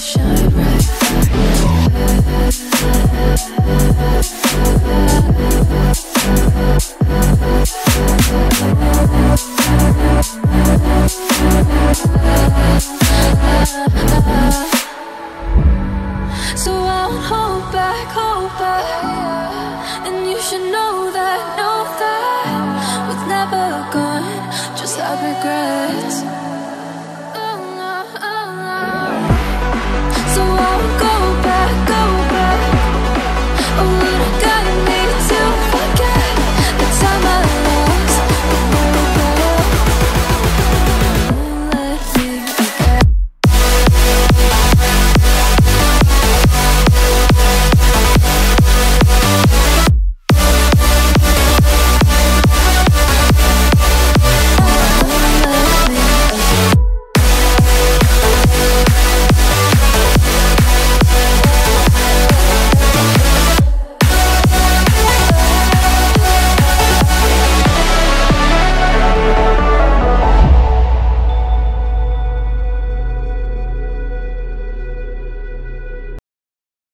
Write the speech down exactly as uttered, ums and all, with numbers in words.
shy.